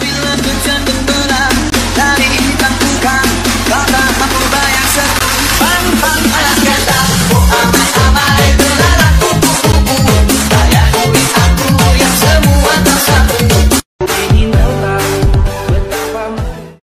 I'll be